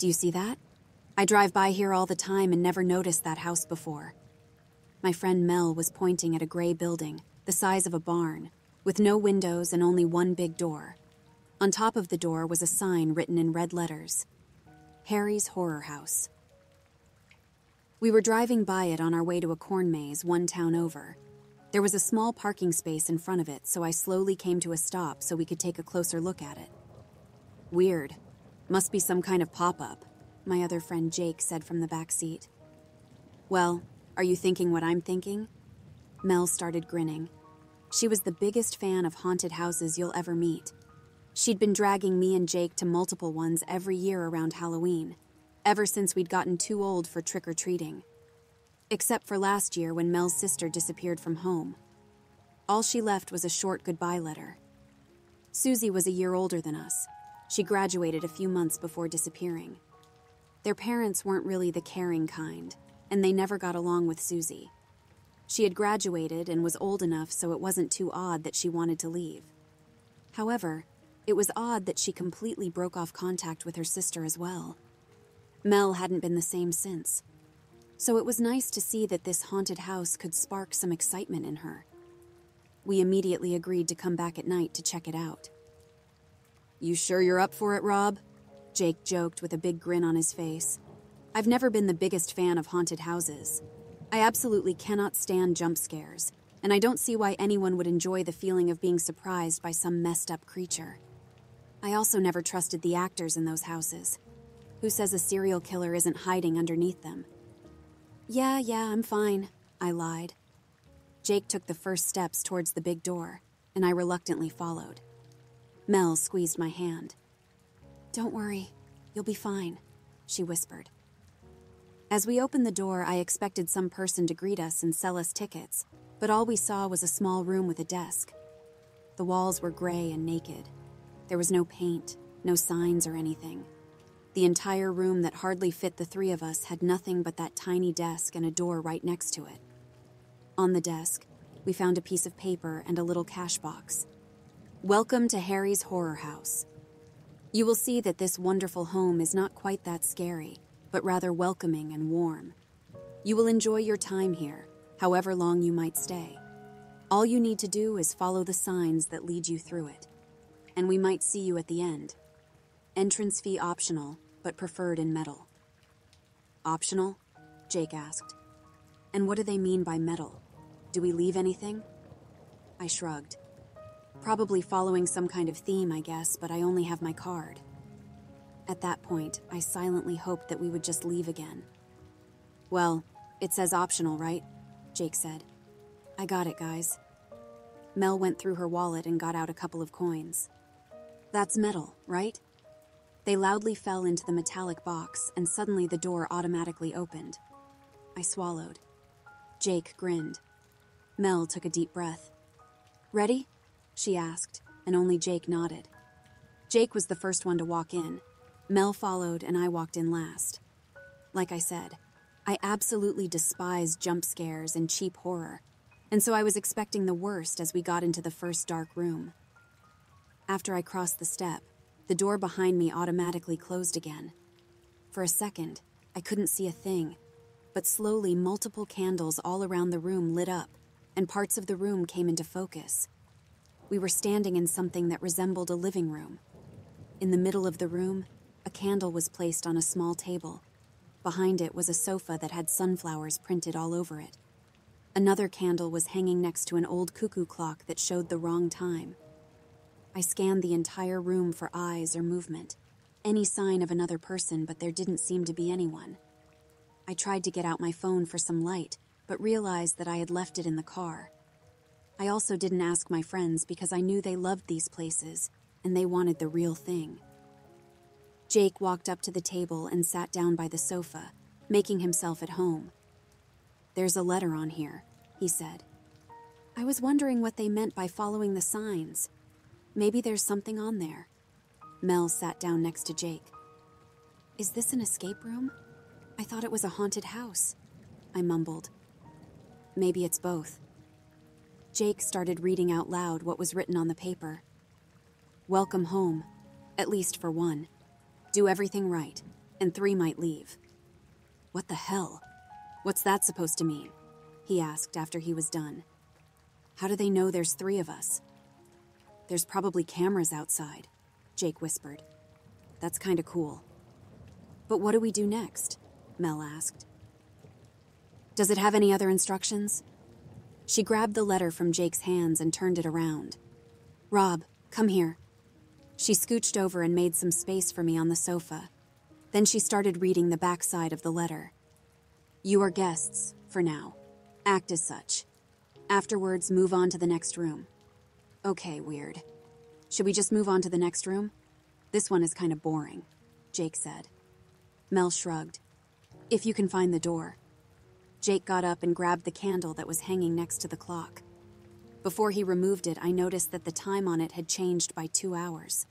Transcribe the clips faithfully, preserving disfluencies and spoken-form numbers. Do you see that? I drive by here all the time and never noticed that house before. My friend Mel was pointing at a gray building, the size of a barn, with no windows and only one big door. On top of the door was a sign written in red letters, Harry's Horror House. We were driving by it on our way to a corn maze one town over. There was a small parking space in front of it, so I slowly came to a stop so we could take a closer look at it. Weird. Must be some kind of pop-up, my other friend Jake said from the back seat. Well, are you thinking what I'm thinking? Mel started grinning. She was the biggest fan of haunted houses you'll ever meet. She'd been dragging me and Jake to multiple ones every year around Halloween, ever since we'd gotten too old for trick-or-treating. Except for last year when Mel's sister disappeared from home. All she left was a short goodbye letter. Susie was a year older than us. She graduated a few months before disappearing. Their parents weren't really the caring kind, and they never got along with Susie. She had graduated and was old enough so it wasn't too odd that she wanted to leave. However, it was odd that she completely broke off contact with her sister as well. Mel hadn't been the same since. So it was nice to see that this haunted house could spark some excitement in her. We immediately agreed to come back at night to check it out. "You sure you're up for it, Rob?" Jake joked with a big grin on his face. I've never been the biggest fan of haunted houses. I absolutely cannot stand jump scares, and I don't see why anyone would enjoy the feeling of being surprised by some messed up creature. I also never trusted the actors in those houses. Who says a serial killer isn't hiding underneath them? Yeah, yeah, I'm fine, I lied. Jake took the first steps towards the big door, and I reluctantly followed. Mel squeezed my hand. Don't worry, you'll be fine, she whispered. As we opened the door, I expected some person to greet us and sell us tickets, but all we saw was a small room with a desk. The walls were gray and naked. There was no paint, no signs or anything. The entire room that hardly fit the three of us had nothing but that tiny desk and a door right next to it. On the desk, we found a piece of paper and a little cash box. Welcome to Harry's Horror House. You will see that this wonderful home is not quite that scary, but rather welcoming and warm. You will enjoy your time here, however long you might stay. All you need to do is follow the signs that lead you through it, and we might see you at the end. Entrance fee optional, but preferred in metal. Optional? Jake asked. And what do they mean by metal? Do we leave anything? I shrugged. Probably following some kind of theme, I guess, but I only have my card. At that point, I silently hoped that we would just leave again. Well, it says optional, right? Jake said. I got it, guys. Mel went through her wallet and got out a couple of coins. That's metal, right? They loudly fell into the metallic box, and suddenly the door automatically opened. I swallowed. Jake grinned. Mel took a deep breath. Ready? She asked, and only Jake nodded. Jake was the first one to walk in. Mel followed, and I walked in last. Like I said, I absolutely despise jump scares and cheap horror, and so I was expecting the worst as we got into the first dark room. After I crossed the step, the door behind me automatically closed again. For a second, I couldn't see a thing, but slowly multiple candles all around the room lit up, and parts of the room came into focus. We were standing in something that resembled a living room. In the middle of the room, a candle was placed on a small table. Behind it was a sofa that had sunflowers printed all over it. Another candle was hanging next to an old cuckoo clock that showed the wrong time. I scanned the entire room for eyes or movement, any sign of another person, but there didn't seem to be anyone. I tried to get out my phone for some light, but realized that I had left it in the car. I also didn't ask my friends because I knew they loved these places, and they wanted the real thing. Jake walked up to the table and sat down by the sofa, making himself at home. There's a letter on here, he said. I was wondering what they meant by following the signs. Maybe there's something on there. Mel sat down next to Jake. Is this an escape room? I thought it was a haunted house, I mumbled. Maybe it's both. Jake started reading out loud what was written on the paper. Welcome home, at least for one. Do everything right. and three might leave. What the hell? What's that supposed to mean? He asked after he was done. How do they know there's three of us? There's probably cameras outside, Jake whispered. That's kinda cool. But what do we do next? Mel asked. Does it have any other instructions? She grabbed the letter from Jake's hands and turned it around. Rob, come here. She scooched over and made some space for me on the sofa. Then she started reading the backside of the letter. You are guests, for now. Act as such. Afterwards, move on to the next room. Okay, weird. Should we just move on to the next room? This one is kind of boring, Jake said. Mel shrugged. If you can find the door. Jake got up and grabbed the candle that was hanging next to the clock. Before he removed it, I noticed that the time on it had changed by two hours.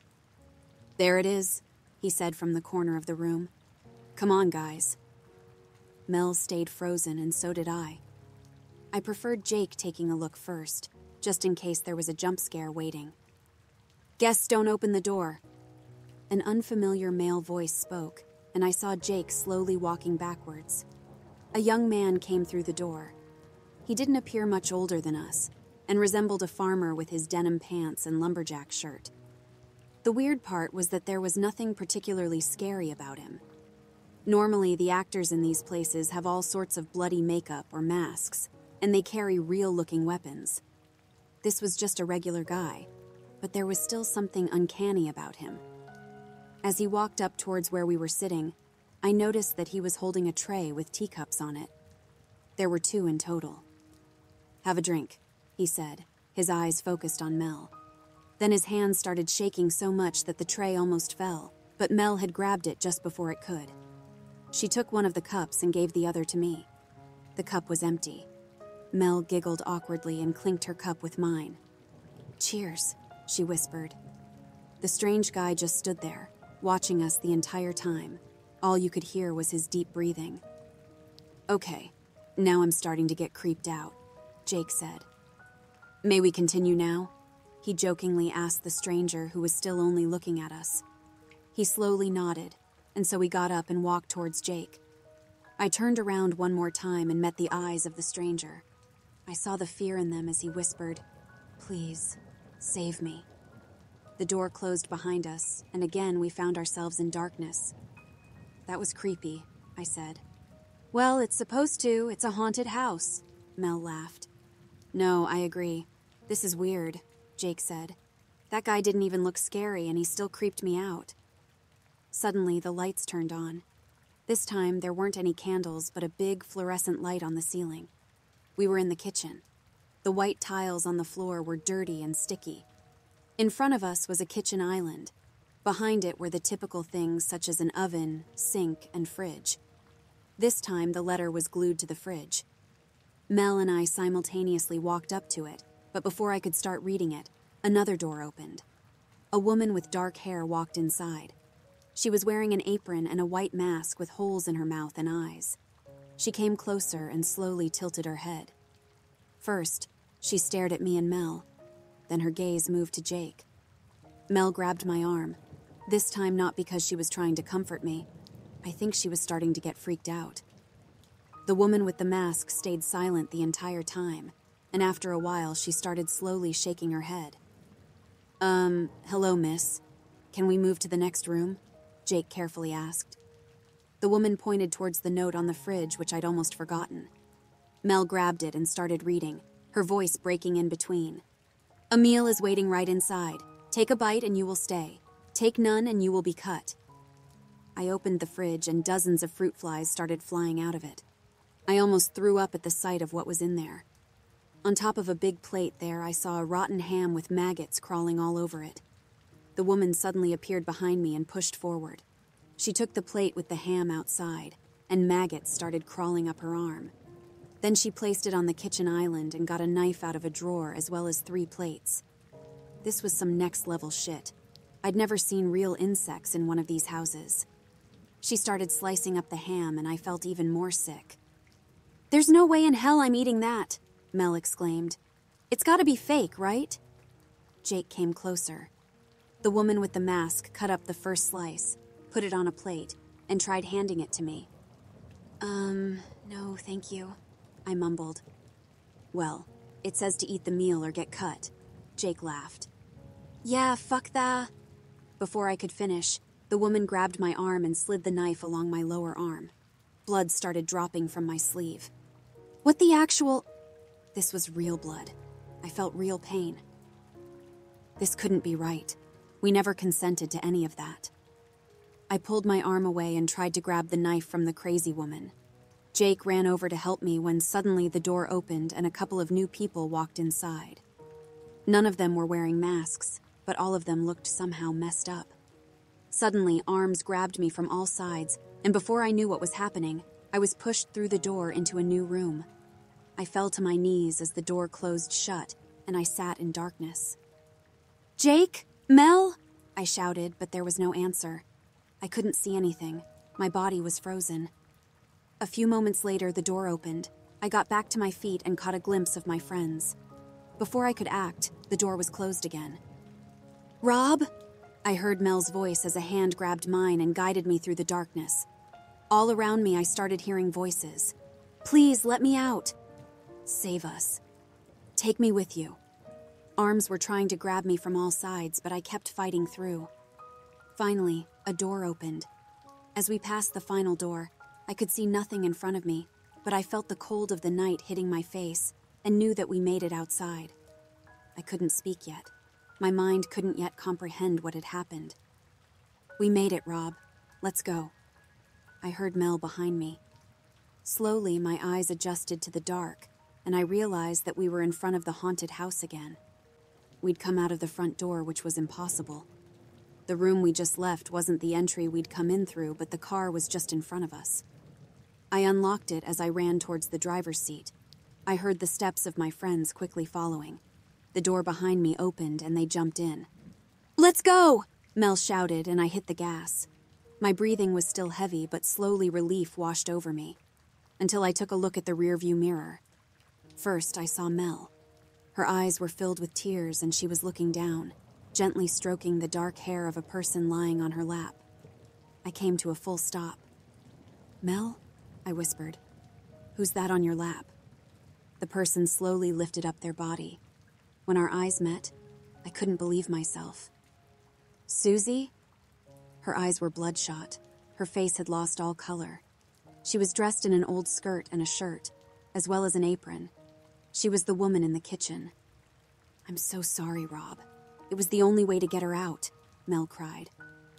There it is, he said from the corner of the room. Come on, guys. Mel stayed frozen, and so did I. I preferred Jake taking a look first, just in case there was a jump scare waiting. Guests, don't open the door. An unfamiliar male voice spoke, and I saw Jake slowly walking backwards. A young man came through the door. He didn't appear much older than us, and resembled a farmer with his denim pants and lumberjack shirt. The weird part was that there was nothing particularly scary about him. Normally, the actors in these places have all sorts of bloody makeup or masks, and they carry real-looking weapons. This was just a regular guy, but there was still something uncanny about him. As he walked up towards where we were sitting, I noticed that he was holding a tray with teacups on it. There were two in total. Have a drink, he said, his eyes focused on Mel. Then his hand started shaking so much that the tray almost fell, but Mel had grabbed it just before it could. She took one of the cups and gave the other to me. The cup was empty. Mel giggled awkwardly and clinked her cup with mine. Cheers, she whispered. The strange guy just stood there, watching us the entire time. All you could hear was his deep breathing. Okay, now I'm starting to get creeped out, Jake said. May we continue now? He jokingly asked the stranger who was still only looking at us. He slowly nodded, and so we got up and walked towards Jake. I turned around one more time and met the eyes of the stranger. I saw the fear in them as he whispered, "Please, save me." The door closed behind us, and again we found ourselves in darkness. "That was creepy," I said. "Well, it's supposed to. It's a haunted house," Mel laughed. "No, I agree. This is weird," Jake said. "That guy didn't even look scary, and he still creeped me out." Suddenly, the lights turned on. This time, there weren't any candles, but a big fluorescent light on the ceiling. We were in the kitchen. The white tiles on the floor were dirty and sticky. In front of us was a kitchen island. Behind it were the typical things such as an oven, sink, and fridge. This time, the letter was glued to the fridge. Mel and I simultaneously walked up to it, but before I could start reading it, another door opened. A woman with dark hair walked inside. She was wearing an apron and a white mask with holes in her mouth and eyes. She came closer and slowly tilted her head. First, she stared at me and Mel. Then her gaze moved to Jake. Mel grabbed my arm, this time not because she was trying to comfort me. I think she was starting to get freaked out. The woman with the mask stayed silent the entire time, and after a while she started slowly shaking her head. Um, hello, miss. Can we move to the next room? Jake carefully asked. The woman pointed towards the note on the fridge, which I'd almost forgotten. Mel grabbed it and started reading, her voice breaking in between. A meal is waiting right inside. Take a bite and you will stay. Take none and you will be cut. I opened the fridge and dozens of fruit flies started flying out of it. I almost threw up at the sight of what was in there. On top of a big plate there, I saw a rotten ham with maggots crawling all over it. The woman suddenly appeared behind me and pushed forward. She took the plate with the ham outside, and maggots started crawling up her arm. Then she placed it on the kitchen island and got a knife out of a drawer as well as three plates. This was some next-level shit. I'd never seen real insects in one of these houses. She started slicing up the ham, and I felt even more sick. There's no way in hell I'm eating that, Mel exclaimed. It's gotta be fake, right? Jake came closer. The woman with the mask cut up the first slice, put it on a plate, and tried handing it to me. Um, no, thank you, I mumbled. Well, it says to eat the meal or get cut. Jake laughed. Yeah, fuck that. Before I could finish, the woman grabbed my arm and slid the knife along my lower arm. Blood started dropping from my sleeve. What the actual... This was real blood. I felt real pain. This couldn't be right. We never consented to any of that. I pulled my arm away and tried to grab the knife from the crazy woman. Jake ran over to help me when suddenly the door opened and a couple of new people walked inside. None of them were wearing masks, but all of them looked somehow messed up. Suddenly, arms grabbed me from all sides, and before I knew what was happening, I was pushed through the door into a new room. I fell to my knees as the door closed shut, and I sat in darkness. "Jake? Mel?" I shouted, but there was no answer. I couldn't see anything. My body was frozen. A few moments later, the door opened. I got back to my feet and caught a glimpse of my friends. Before I could act, the door was closed again. "Rob?" I heard Mel's voice as a hand grabbed mine and guided me through the darkness. All around me, I started hearing voices. "Please, let me out. Save us. Take me with you." Arms were trying to grab me from all sides, but I kept fighting through. Finally, a door opened. As we passed the final door, I could see nothing in front of me, but I felt the cold of the night hitting my face and knew that we made it outside. I couldn't speak yet. My mind couldn't yet comprehend what had happened. "We made it, Rob. Let's go." I heard Mel behind me. Slowly, my eyes adjusted to the dark, and I realized that we were in front of the haunted house again. We'd come out of the front door, which was impossible. The room we just left wasn't the entry we'd come in through, but the car was just in front of us. I unlocked it as I ran towards the driver's seat. I heard the steps of my friends quickly following. The door behind me opened and they jumped in. "Let's go!" Mel shouted, and I hit the gas. My breathing was still heavy, but slowly relief washed over me, until I took a look at the rearview mirror. First, I saw Mel. Her eyes were filled with tears and she was looking down, gently stroking the dark hair of a person lying on her lap. I came to a full stop. "Mel?" I whispered. "Who's that on your lap?" The person slowly lifted up their body. When our eyes met, I couldn't believe myself. "Susie?" Her eyes were bloodshot. Her face had lost all color. She was dressed in an old skirt and a shirt, as well as an apron. She was the woman in the kitchen. "I'm so sorry, Rob. It was the only way to get her out," Mel cried.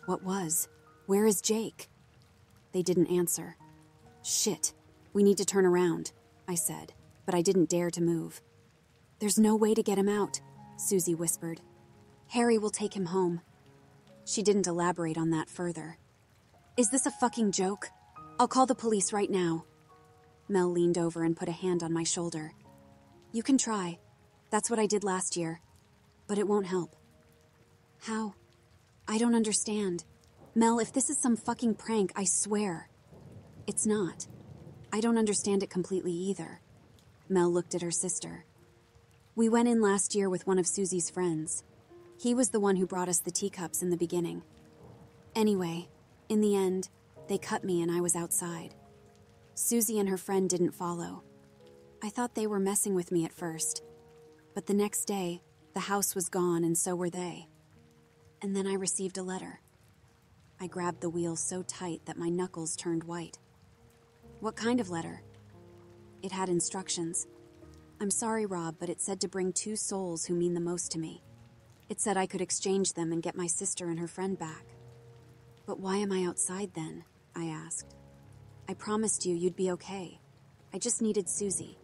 "What was? Where is Jake?" They didn't answer. "Shit, we need to turn around," I said, but I didn't dare to move. "There's no way to get him out," Susie whispered. "Harry will take him home." She didn't elaborate on that further. "Is this a fucking joke? I'll call the police right now." Mel leaned over and put a hand on my shoulder. "You can try. That's what I did last year. But it won't help." "How? I don't understand. Mel, if this is some fucking prank, I swear." "It's not. I don't understand it completely either." Mel looked at her sister. "We went in last year with one of Susie's friends. He was the one who brought us the teacups in the beginning. Anyway, in the end, they cut me and I was outside. Susie and her friend didn't follow. I thought they were messing with me at first. But the next day, the house was gone and so were they. And then I received a letter." I grabbed the wheel so tight that my knuckles turned white. "What kind of letter?" "It had instructions. I'm sorry, Rob, but it said to bring two souls who mean the most to me. It said I could exchange them and get my sister and her friend back." "But why am I outside then?" I asked. "I promised you you'd be okay. I just needed Susie.